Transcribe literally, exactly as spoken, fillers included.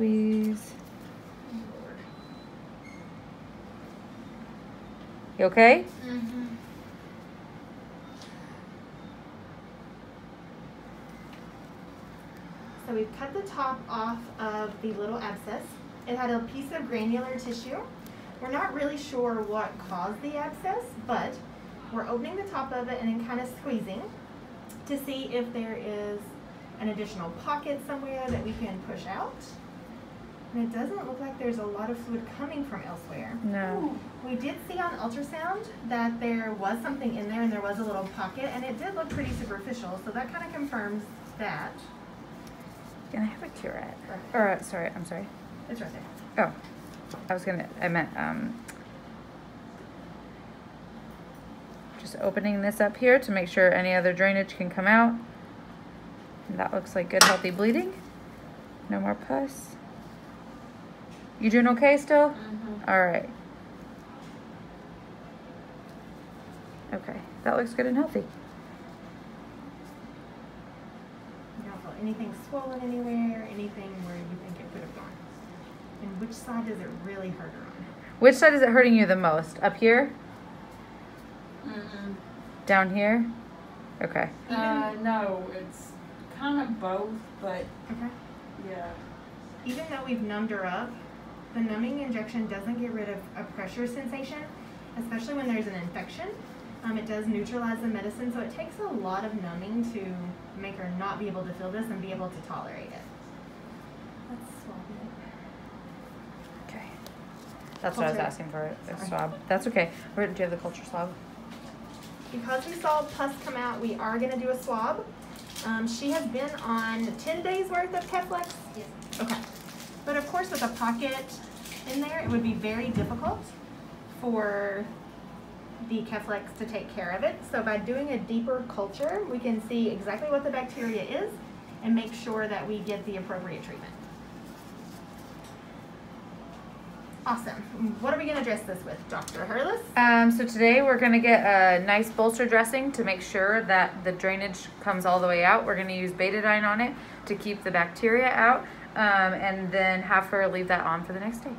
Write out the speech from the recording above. please. You okay? Mm-hmm. So we've cut the top off of the little abscess. It had a piece of granular tissue. We're not really sure what caused the abscess, but we're opening the top of it and then kind of squeezing to see if there is an additional pocket somewhere that we can push out. And it doesn't look like there's a lot of fluid coming from elsewhere. No. Ooh. We did see on ultrasound that there was something in there and there was a little pocket, and it did look pretty superficial, so that kind of confirms that. Can I have a curette? Or, uh, sorry, I'm sorry. It's right there. Oh, I was gonna, I meant, um, just opening this up here to make sure any other drainage can come out. And that looks like good, healthy bleeding. No more pus. You doing okay still? Mm-hmm. All right. Okay, that looks good and healthy. Anything swollen anywhere? Anything where you think it could have gone? And which side does it really hurt her on? Which side is it hurting you the most? Up here? Mm-mm. Down here? Okay. Uh, no, it's kind of both, but okay. Yeah. Even though we've numbed her up, the numbing injection doesn't get rid of a pressure sensation, especially when there's an infection. Um, it does neutralize the medicine, so it takes a lot of numbing to make her not be able to feel this and be able to tolerate it. Let's swab it. Okay. That's culture. What I was asking for, a swab. That's okay. Where, do you have the culture swab? Because we saw pus come out, we are going to do a swab. Um, she has been on ten days worth of Keflex? Yes. Okay. But of course, with a pocket in there, it would be very difficult for the Keflex to take care of it. So by doing a deeper culture, we can see exactly what the bacteria is and make sure that we get the appropriate treatment. Awesome. What are we going to dress this with, Doctor Hurless? Um, so today we're going to get a nice bolster dressing to make sure that the drainage comes all the way out. We're going to use Betadine on it to keep the bacteria out, um, and then have her leave that on for the next day.